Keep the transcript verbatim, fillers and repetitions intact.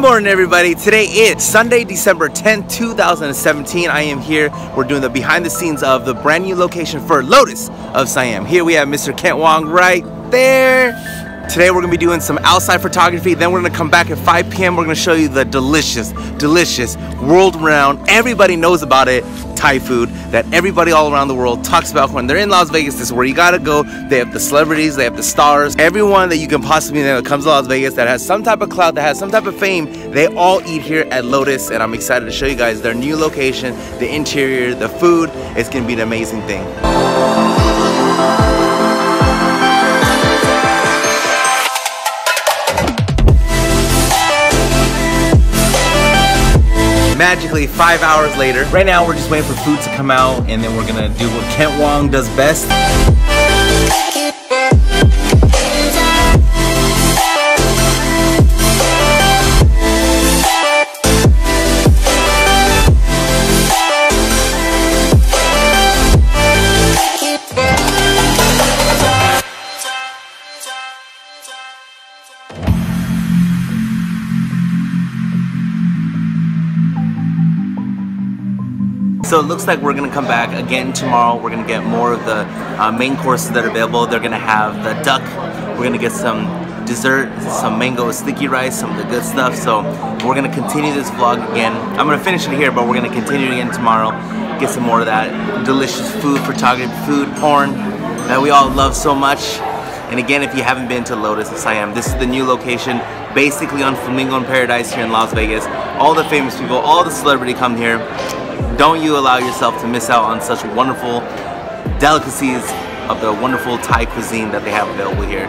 Good morning, everybody. Today it's Sunday, December tenth, two thousand seventeen. I am here. We're doing the behind the scenes of the brand new location for Lotus of Siam. Here we have Mister Kent Wong right there. Today we're gonna be doing some outside photography. Then we're gonna come back at five P M We're gonna show you the delicious, delicious, world-renowned, everybody knows about it, Thai food that everybody all around the world talks about when they're in Las Vegas. This is where you gotta go. They have the celebrities, they have the stars, everyone that you can possibly know that comes to Las Vegas that has some type of clout, that has some type of fame, they all eat here at Lotus, and I'm excited to show you guys their new location, the interior, the food. It's gonna be an amazing thing. Magically five hours later. Right now we're just waiting for food to come out and then we're gonna do what Kent Wong does best. So it looks like we're gonna come back again tomorrow. We're gonna get more of the uh, main courses that are available. They're gonna have the duck. We're gonna get some dessert, some mango sticky rice, some of the good stuff. So we're gonna continue this vlog again. I'm gonna finish it here, but we're gonna continue it again tomorrow. Get some more of that delicious food, photography, food, porn that we all love so much. And again, if you haven't been to Lotus of Siam, this is the new location, basically on Flamingo and Paradise here in Las Vegas. All the famous people, all the celebrity come here. Don't you allow yourself to miss out on such wonderful delicacies of the wonderful Thai cuisine that they have available here.